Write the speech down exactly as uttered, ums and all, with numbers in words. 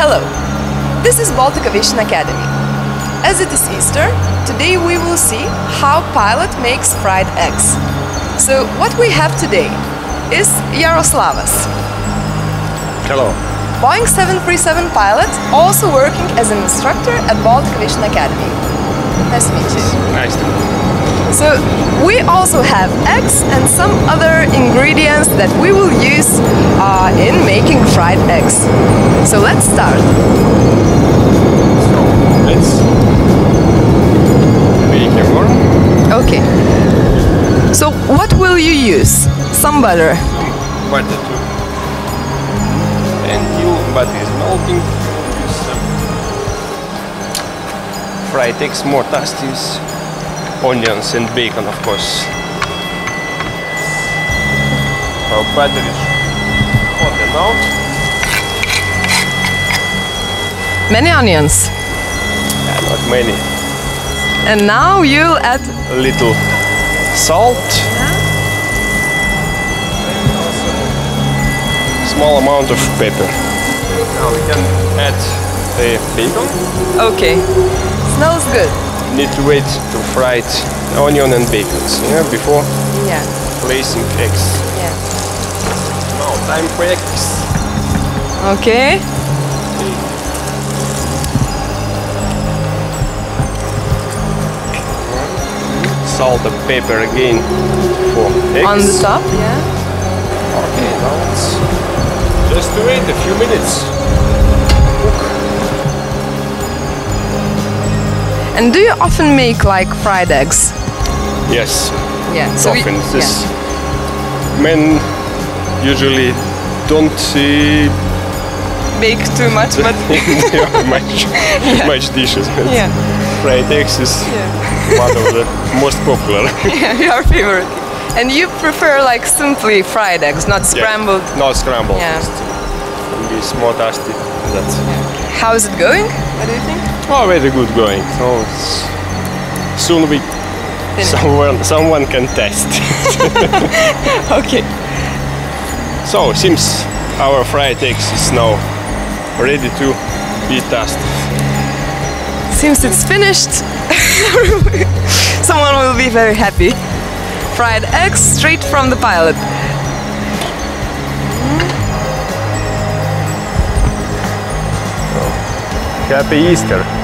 Hello, this is Baltic Aviation Academy. As it is Easter, today we will see how pilot makes fried eggs. So what we have today is Jaroslavas. Hello. Boeing seven thirty-seven pilot, also working as an instructor at Baltic Aviation Academy. Nice to meet you. Nice to meet you. So we also have eggs and some other ingredients that we will use uh, in making fried eggs. So let's start. So let's make a form. Okay. So what will you use? Some butter. Some butter too. Until butter is melting, use some fried eggs, more toasties. Onions and bacon, of course. Our butter is hot enough. Many onions? Yeah, not many. And now you'll add a little salt. Yeah. Small amount of pepper. Now we can add the bacon. Okay, smells good. Need to wait to fry it, onion and bacon, yeah, before yeah. placing eggs. Yeah. Now time for eggs. Okay. Salt and pepper again for eggs. On the top, yeah. Okay, now it's just to wait a few minutes. Cook. And do you often make like fried eggs? Yes. Yeah. So often. We, this yeah. Men usually don't uh, bake too much, but much, yeah. much dishes. But yeah. Fried eggs is yeah. one of the most popular. Yeah, your favorite. And you prefer like simply fried eggs, not scrambled? Yeah. Not scrambled. Yeah. It is more tasty. That's yeah. How is it going? What do you think? Oh, very good going. So it's soon we someone someone can test. Okay. So seems our fried eggs is now ready to be tasted. Seems it's finished. Someone will be very happy. Fried eggs straight from the pilot. Happy Easter!